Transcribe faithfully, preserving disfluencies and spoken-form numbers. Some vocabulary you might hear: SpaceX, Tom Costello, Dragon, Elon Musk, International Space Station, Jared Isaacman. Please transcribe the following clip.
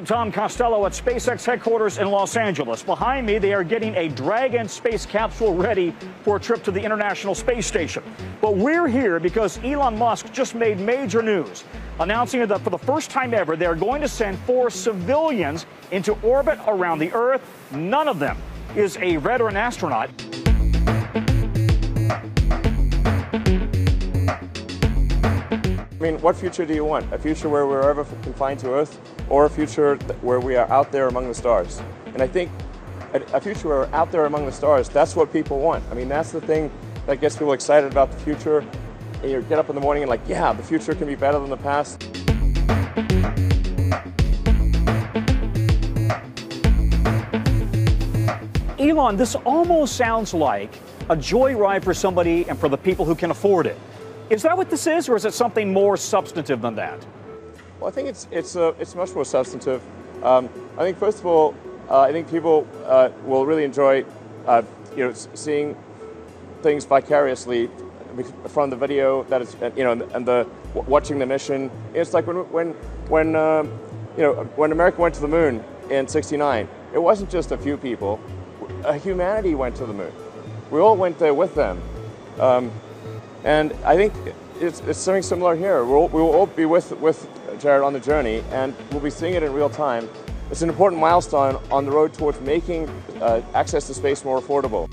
I'm Tom Costello at SpaceX headquarters in Los Angeles. Behind me, they are getting a Dragon space capsule ready for a trip to the International Space Station. But we're here because Elon Musk just made major news, announcing that for the first time ever, they're going to send four civilians into orbit around the Earth. None of them is a veteran astronaut. I mean, what future do you want? A future where we're ever confined to Earth, or a future where we are out there among the stars? And I think a future where we're out there among the stars, that's what people want. I mean, that's the thing that gets people excited about the future. You get up in the morning and like, yeah, the future can be better than the past. Elon, this almost sounds like a joyride for somebody and for the people who can afford it. Is that what this is, or is it something more substantive than that? Well, I think it's it's uh, it's much more substantive. Um, I think first of all, uh, I think people uh, will really enjoy, uh, you know, seeing things vicariously from the video that is, you know, and the, and the watching the mission. It's like when when when um, you know, when America went to the moon in sixty-nine. It wasn't just a few people. Uh, humanity went to the moon. We all went there with them. Um, And I think it's, it's something similar here. We'll, we will all be with, with Jared on the journey, and we'll be seeing it in real time. It's an important milestone on the road towards making uh, access to space more affordable.